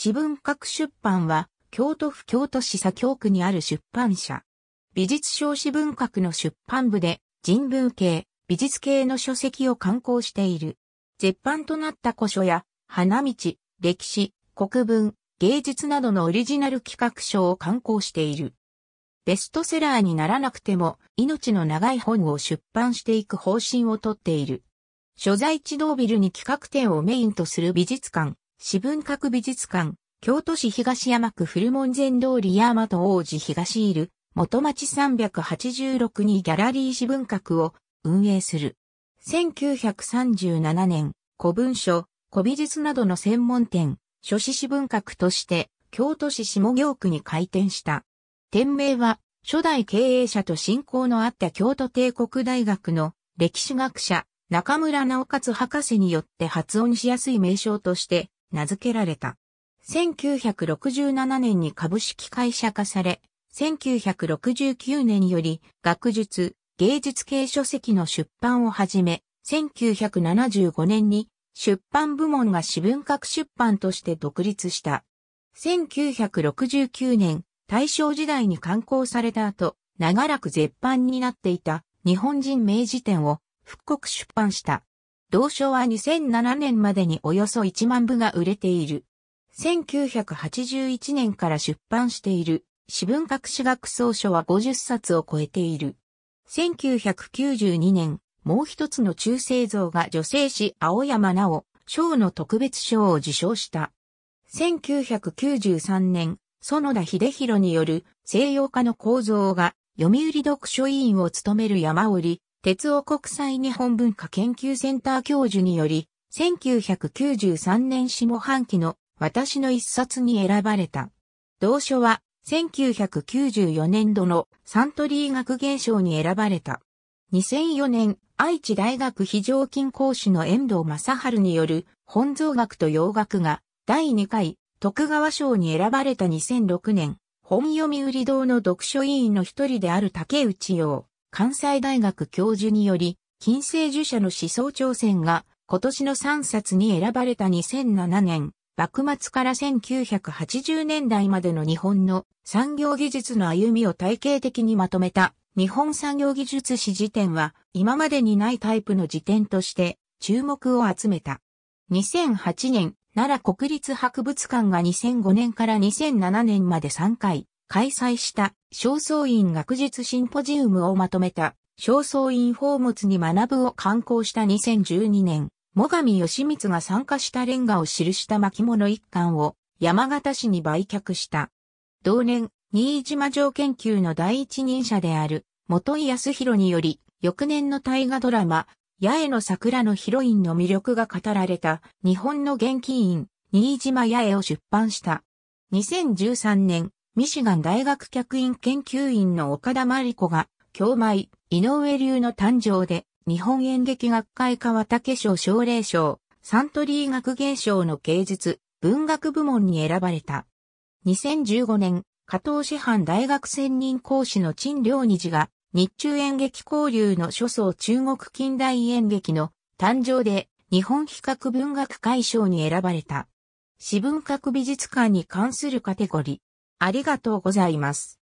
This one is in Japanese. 史文革出版は、京都府京都市左京区にある出版社。美術商史文革の出版部で、人文系、美術系の書籍を刊行している。絶版となった古書や、花道、歴史、国文、芸術などのオリジナル企画書を刊行している。ベストセラーにならなくても、命の長い本を出版していく方針をとっている。所在地同ビルに企画展をメインとする美術館、史文革美術館、京都市東山区古門前通り大和王子東イル、元町386にギャラリー史文革を運営する。1937年、古文書、古美術などの専門店、書史史文革として、京都市下京区に開店した。店名は、初代経営者と親交のあった京都帝国大学の歴史学者、中村直勝博士によって発音しやすい名称として名付けられた。1967年に株式会社化され、1969年より学術、芸術系書籍の出版を始め、1975年に出版部門が史文革出版として独立した。1969年、大正時代に刊行された後、長らく絶版になっていた日本人名辞典を復刻出版した。同書は2007年までにおよそ1万部が売れている。1981年から出版している史文革史学総書は50冊を超えている。1992年、もう一つの中世像が女性誌青山奈緒賞の特別賞を受賞した。1993年、園田秀弘による西洋化の構造が読売読書委員を務める山織哲夫国際日本文化研究センター教授により、1993年下半期の私の一冊に選ばれた。同書は、1994年度のサントリー学芸賞に選ばれた。2004年、愛知大学非常勤講師の遠藤正春による本草学と洋学が第2回徳川賞に選ばれた2006年、本読売堂の読書委員の一人である竹内洋関西大学教授により、近世儒者の思想挑戦が今年の3冊に選ばれた2007年、幕末から1980年代までの日本の産業技術の歩みを体系的にまとめた日本産業技術史辞典は今までにないタイプの辞典として注目を集めた。2008年、奈良国立博物館が2005年から2007年まで3回開催した正倉院学術シンポジウムをまとめた正倉院宝物に学ぶを刊行した2012年、最上義光が参加したレンガを記した巻物一巻を山形市に売却した。同年、新島城研究の第一人者である元井康弘により、翌年の大河ドラマ、八重の桜のヒロインの魅力が語られた日本の現金院、新島八重を出版した。2013年、ミシガン大学客員研究員の岡田真理子が、京舞、井上流の誕生で、日本演劇学会河竹賞奨励賞、サントリー学芸賞の芸術、文学部門に選ばれた。2015年、加藤師範大学専任講師の陳良虹が、日中演劇交流の諸相中国近代演劇の誕生で、日本比較文学会賞に選ばれた。史文革美術館に関するカテゴリー。ありがとうございます。